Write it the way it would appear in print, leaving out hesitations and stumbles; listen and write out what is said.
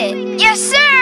excited. Yes, sir!